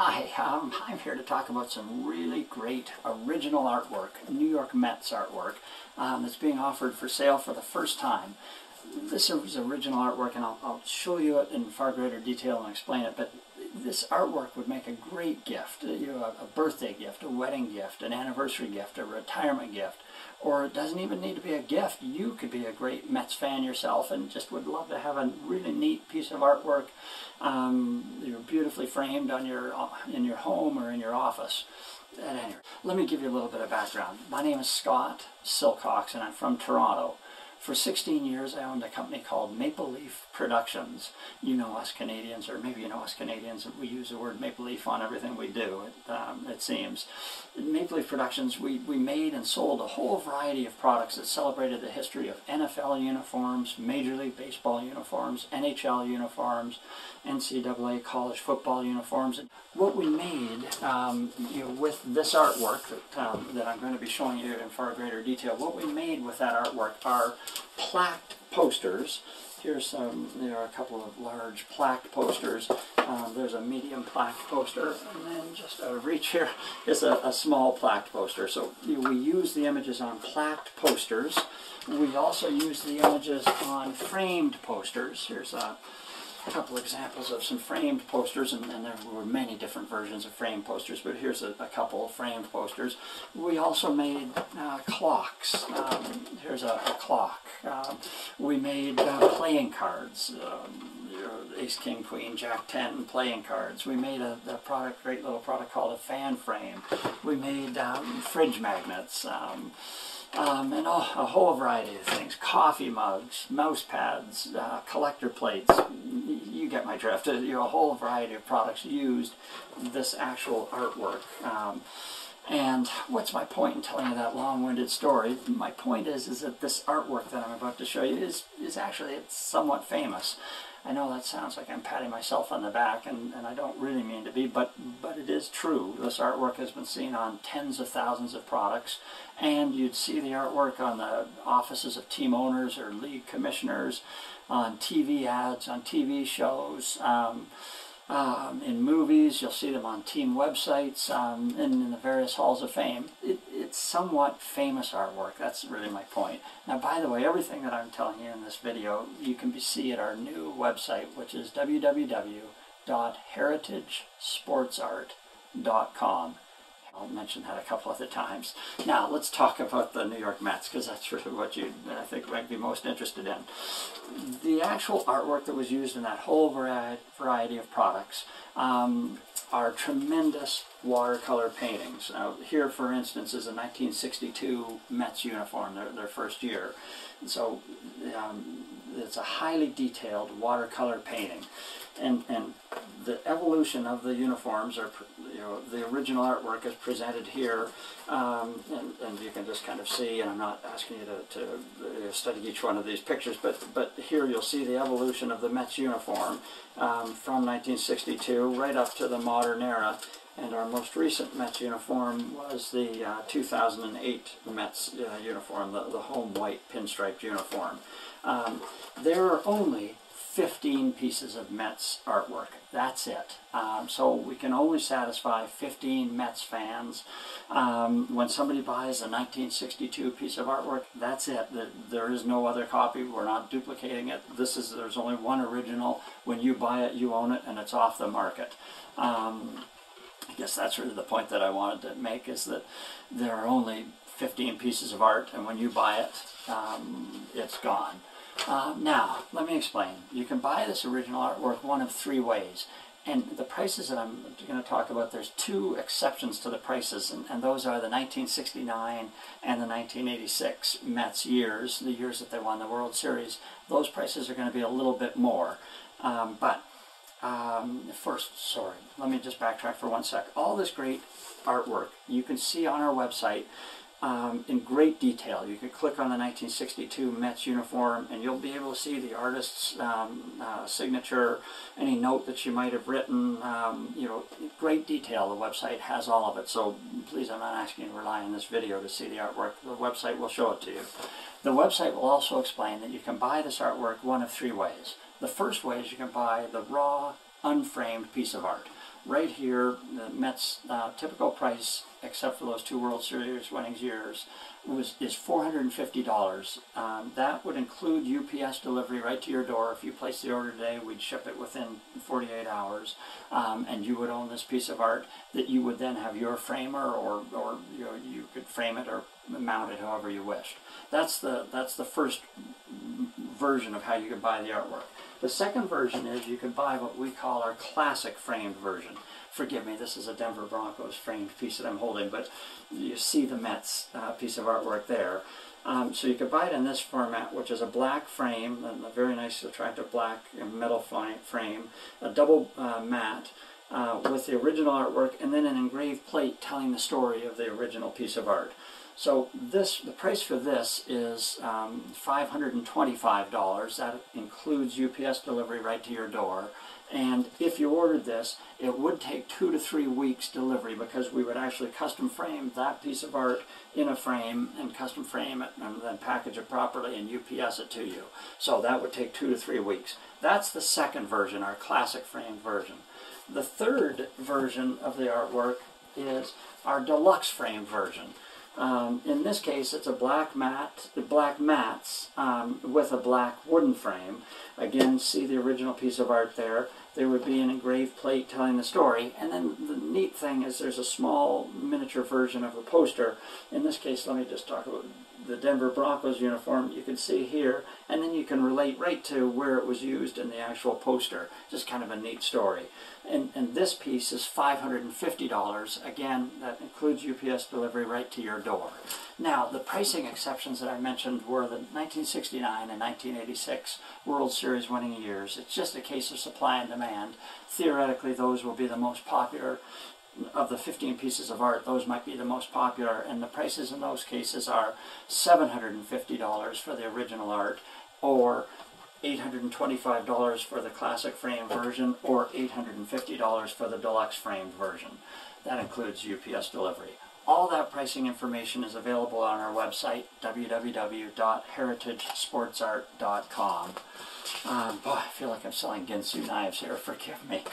Hi, I'm here to talk about some really great original artwork, New York Mets artwork, that's being offered for sale for the first time. This is original artwork, and I'll show you it in far greater detail and explain it, but this artwork would make a great gift, you know, a birthday gift, a wedding gift, an anniversary gift, a retirement gift, or it doesn't even need to be a gift. You could be a great Mets fan yourself and just would love to have a really neat piece of artwork, you're beautifully framed on in your home or in your office. At any rate, let me give you a little bit of background. My name is Scott Silcox, and I'm from Toronto. For 16 years, I owned a company called Maple Leaf Productions. You know us Canadians, or maybe you know us Canadians, we use the word Maple Leaf on everything we do, it seems. In Maple Leaf Productions, we made and sold a whole variety of products that celebrated the history of NFL uniforms, Major League Baseball uniforms, NHL uniforms, NCAA college football uniforms. And what we made with this artwork that I'm going to be showing you in far greater detail, what we made with that artwork are plaqued posters. There are a couple of large plaqued posters. There's a medium plaqued poster, and then just out of reach here is a small plaqued poster. So we use the images on plaqued posters. We also use the images on framed posters. Here's a couple examples of some framed posters, and there were many different versions of framed posters, but here's a couple of framed posters. We also made clocks. Here's a clock. We made playing cards, ace, king, queen, jack, 10 playing cards. We made a great little product called a fan frame. We made fridge magnets, and a whole variety of things. Coffee mugs, mouse pads, collector plates. You get my drift. A whole variety of products used this actual artwork. And what's my point in telling you that long-winded story? My point is that this artwork that I'm about to show you is actually, it's somewhat famous. I know that sounds like I'm patting myself on the back, and I don't really mean to be, but it is true. This artwork has been seen on tens of thousands of products, and you'd see the artwork on the offices of team owners or league commissioners, on TV ads, on TV shows, in movies. You'll see them on team websites, and in the various halls of fame. It's somewhat famous artwork. That's really my point. Now, by the way, everything that I'm telling you in this video, you can see at our new website, which is www.heritagesportsart.com. I'll mention that a couple other times. Now, let's talk about the New York Mets, because that's really what you, I think, might be most interested in. The actual artwork that was used in that whole variety of products are tremendous watercolor paintings. Now, here, for instance, is a 1962 Mets uniform, their first year. And so it's a highly detailed watercolor painting. And the evolution of the uniforms, or the original artwork, is presented here, and you can just kind of see, and I'm not asking you to study each one of these pictures, but here you'll see the evolution of the Mets uniform from 1962 right up to the modern era. And our most recent Mets uniform was the 2008 Mets uniform, the home white pinstriped uniform. There are only 15 pieces of Mets artwork. That's it. So we can only satisfy 15 Mets fans. When somebody buys a 1962 piece of artwork, that's it. There is no other copy. We're not duplicating it. There's only one original. When you buy it, you own it, and it's off the market. I guess that's really the point that I wanted to make, is that there are only 15 pieces of art, and when you buy it, it's gone. Now, let me explain. You can buy this original artwork one of three ways. And the prices that I'm going to talk about, there's two exceptions to the prices, and those are the 1969 and the 1986 Mets years, the years that they won the World Series. Those prices are going to be a little bit more. Let me just backtrack for one sec. All this great artwork you can see on our website. In great detail. You could click on the 1962 Mets uniform, and you'll be able to see the artist's signature, any note that she might have written, in great detail. The website has all of it, so please, I'm not asking you to rely on this video to see the artwork. The website will show it to you. The website will also explain that you can buy this artwork one of three ways. The first way is you can buy the raw, unframed piece of art. right here, the Mets' typical price, except for those two World Series winning years, is $450. That would include UPS delivery right to your door. If you place the order today, we'd ship it within 48 hours, and you would own this piece of art that you would then have your framer, or you know, you could frame it or mount it however you wished. That's the first version of how you could buy the artwork. The second version is you could buy what we call our classic framed version. Forgive me, this is a Denver Broncos framed piece that I'm holding, but you see the Mets piece of artwork there. So you could buy it in this format, which is a black frame, and a very nice attractive black metal frame, a double mat with the original artwork, and then an engraved plate telling the story of the original piece of art. So the price for this is $525. That includes UPS delivery right to your door. And if you ordered this, it would take 2 to 3 weeks delivery, because we would actually custom frame that piece of art in a frame and custom frame it and then package it properly and UPS it to you. So that would take 2 to 3 weeks. That's the second version, our classic framed version. The third version of the artwork is our deluxe frame version. In this case, it's a black mats with a black wooden frame. Again, see the original piece of art there. There would be an engraved plate telling the story. And then the neat thing is there's a small miniature version of the poster. In this case, let me just talk about the Denver Broncos uniform. You can see here, and then you can relate right to where it was used in the actual poster. Just kind of a neat story. And this piece is $550. Again, that includes UPS delivery right to your door. Now, the pricing exceptions that I mentioned were the 1969 and 1986 World Series winning years. It's just a case of supply and demand. Theoretically, those will be the most popular. Of the 15 pieces of art, those might be the most popular, and the prices in those cases are $750 for the original art, or $825 for the classic frame version, or $850 for the deluxe framed version. That includes UPS delivery. All that pricing information is available on our website, www.heritagesportsart.com. Boy, I feel like I'm selling Ginsu knives here, forgive me.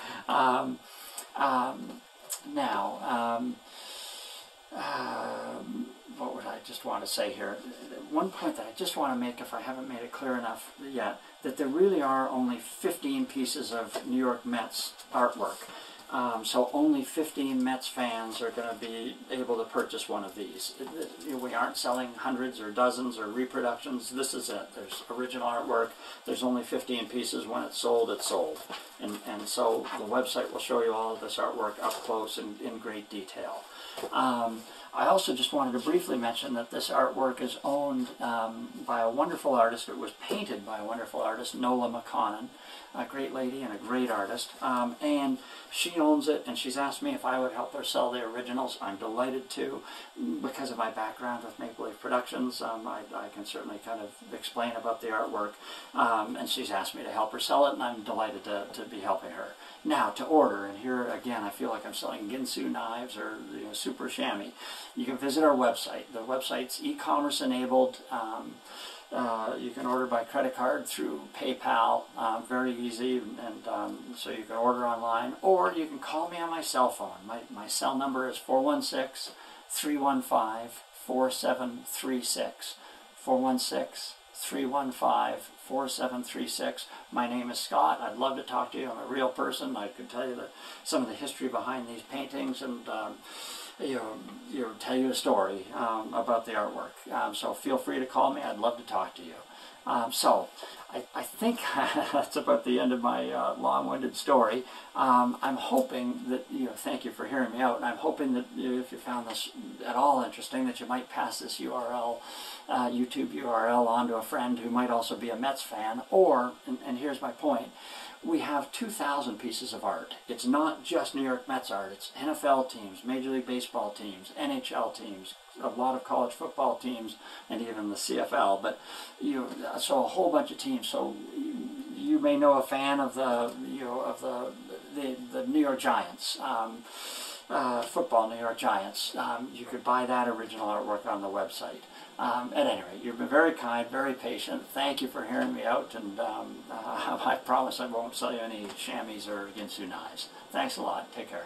What would I just want to say here? One point that I just want to make, if I haven't made it clear enough yet, that there really are only 15 pieces of New York Mets artwork. So only 15 Mets fans are going to be able to purchase one of these. We aren't selling hundreds or dozens or reproductions. This is it. There's original artwork. There's only 15 pieces. When it's sold, it's sold. And so the website will show you all of this artwork up close and in great detail. I also just wanted to briefly mention that this artwork is owned by a wonderful artist. It was painted by a wonderful artist, Nola McConnon, a great lady and a great artist. And she owns it, and she's asked me if I would help her sell the originals. I'm delighted to. Because of my background with Maple Leaf Productions, I can certainly kind of explain about the artwork. And she's asked me to help her sell it, and I'm delighted to be helping her. Now, to order, and here again, I feel like I'm selling Ginsu knives or super chamois. You can visit our website. The website's e-commerce enabled. You can order by credit card through PayPal, very easy, and so you can order online, or you can call me on my cell phone. My cell number is 416-315-4736, 416-315-4736. My name is Scott. I'd love to talk to you. I'm a real person. I could tell you some of the history behind these paintings, and tell you a story about the artwork. So feel free to call me. I'd love to talk to you. I think that's about the end of my long-winded story. I'm hoping that, thank you for hearing me out, and I'm hoping that if you found this at all interesting, that you might pass this URL, YouTube URL, on to a friend who might also be a Mets fan, or, and here's my point, we have 2,000 pieces of art. It's not just New York Mets art. It's NFL teams, Major League Baseball teams, NHL teams, a lot of college football teams, and even the CFL. But so a whole bunch of teams. So you may know a fan of the New York Giants. football, New York Giants. You could buy that original artwork on the website. At any rate, you've been very kind, very patient. Thank you for hearing me out, and I promise I won't sell you any chamois or Ginsu knives. Thanks a lot. Take care.